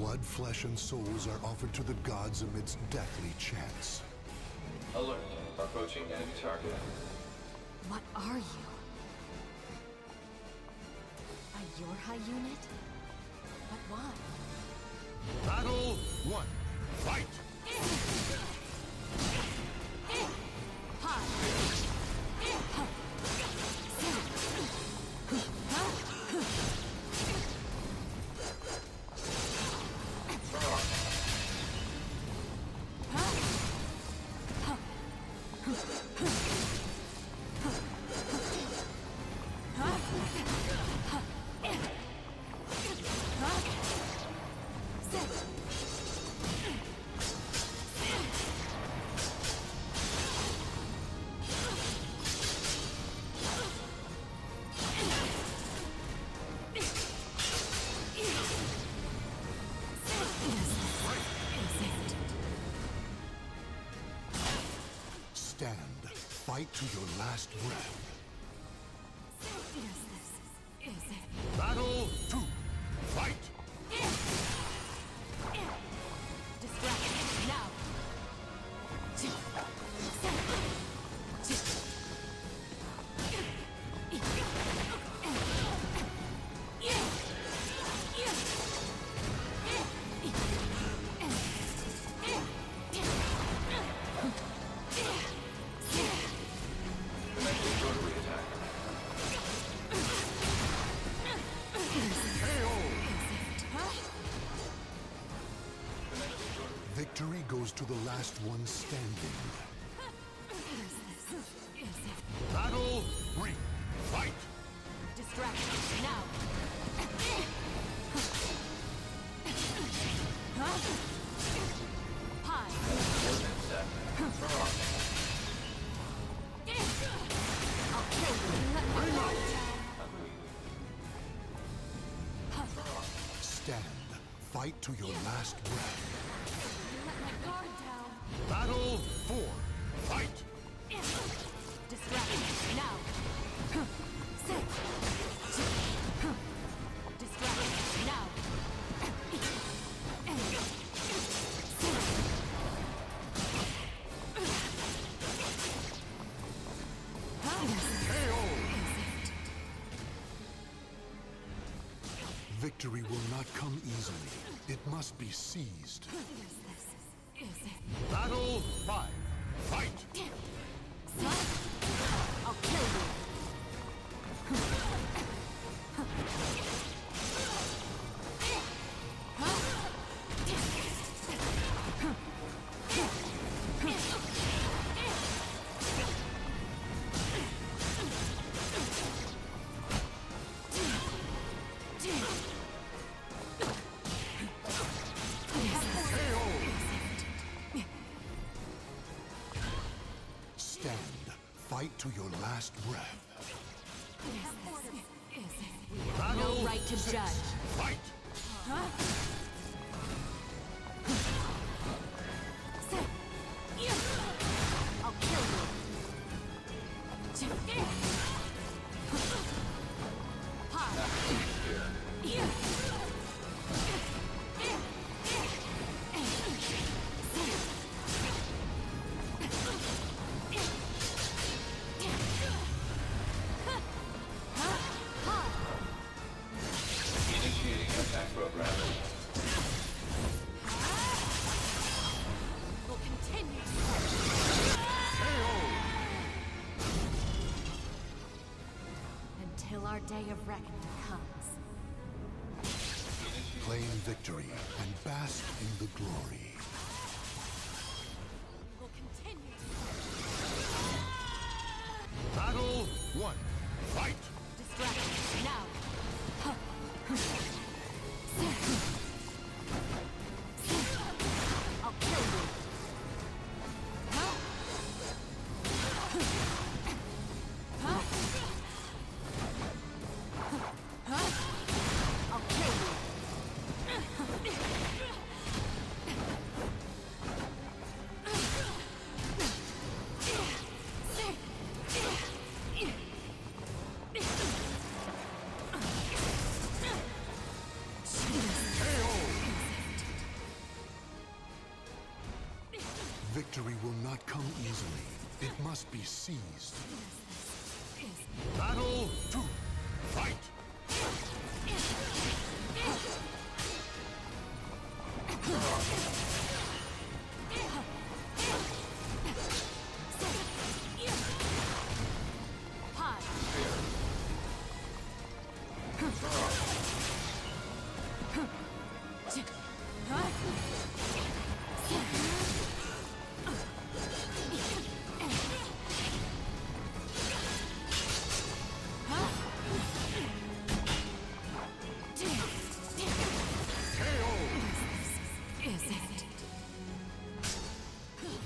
Blood, flesh, and souls are offered to the gods amidst deathly chants. Alert. Approaching enemy target. What are you? A Yorha unit? But why? Battle 1. Fight! Stand, fight to your last breath. Is it? Battle 2, fight! Distraction now! Victory goes to the last one standing. Battle 3, fight! Distraction now! Stand, fight to your last breath. Battle 4, fight! Distraction now! Distraction now! KO! Victory will not come easily. It must be seized. Battle 5, fight! I'll kill you. Fight to your last breath. No right to judge. Fight! I'll kill you. Our day of reckoning comes. Claim victory and bask in the glory. We'll continue. Battle 1, fight! Distraction now! I'll kill you. Victory will not come easily. It must be seized. Battle to fight!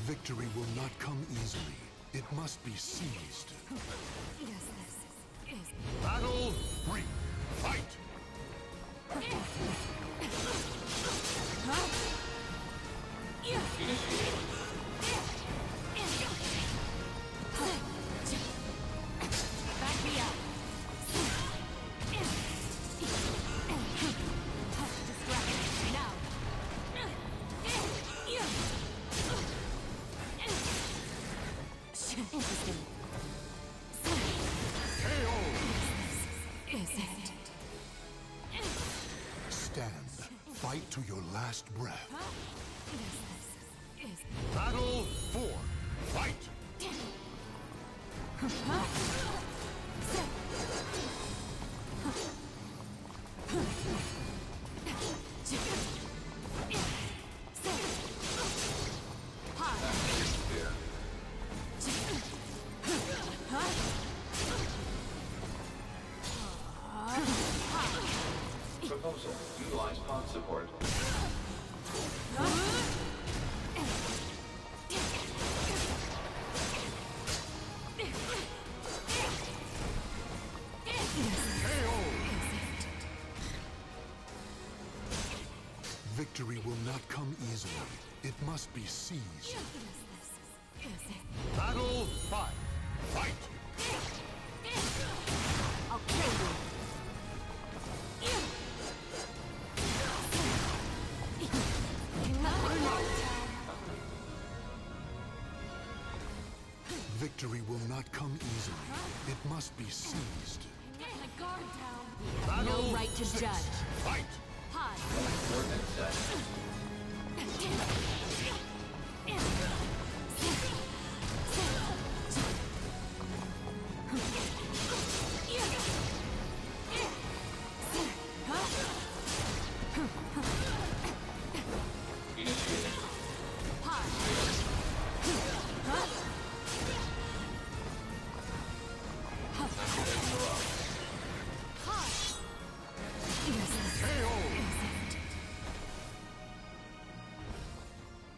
Victory will not come easily. It must be seized. Battle, fight! Back me up! Interesting. KO! Is it? Stand. Fight to your last breath. Battle for fight! Proposal. Utilize pod support. Victory will not come easily. It must be seized. Battle 5. Fight! I'll kill you! Victory will not come easily. It must be seized. My guard down. Battle no right to six. Judge. Fight! Pod. Ordnance set. Pod.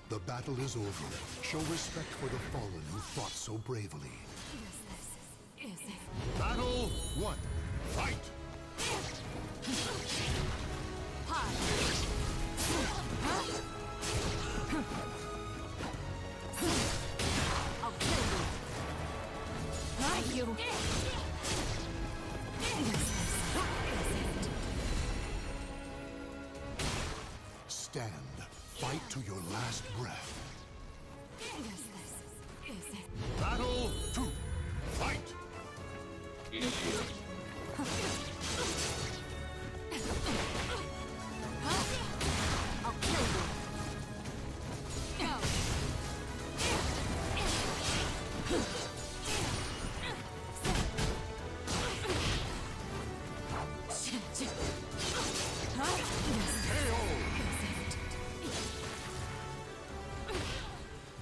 The battle is over. Show respect for the fallen who fought so bravely. Battle 1. Fight! I'll kill you! Not you! Stand. Fight to your last breath. Battle 2. Fight! I'll kill you.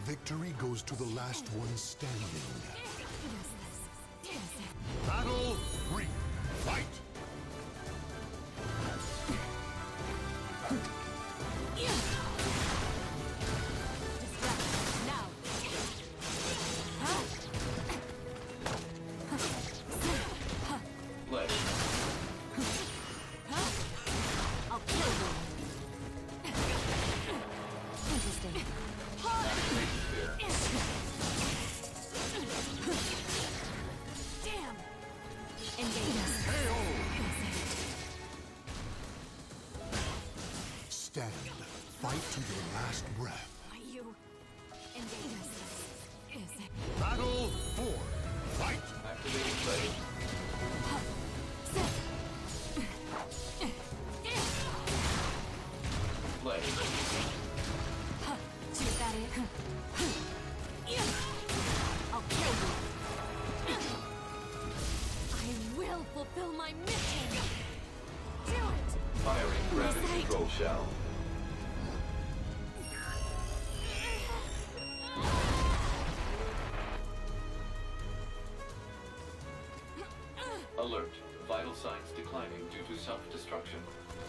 Victory goes to the last one standing. Battle 3. Fight! Stand. Fight to your last breath. Are you... Battle 4. Fight. Activating ready. Fulfill my mission! Do it! Firing gravity control shell. Alert. Vital signs declining due to self-destruction.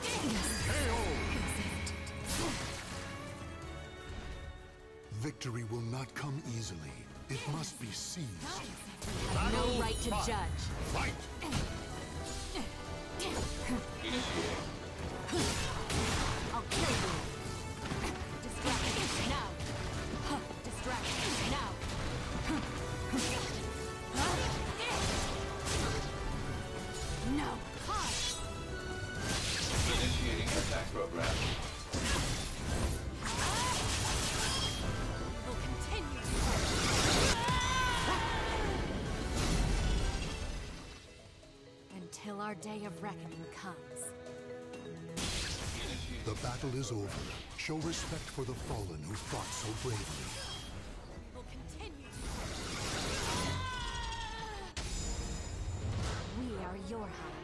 KO! Victory will not come easily. It must be seized. No right to judge. Fight! I'll kill you. Distraction now. Distraction now. No. Initiating attack program. We'll continue to fight. Until our day of reckoning comes. The battle is over. Show respect for the fallen who fought so bravely. We'll continue. We are Yorha.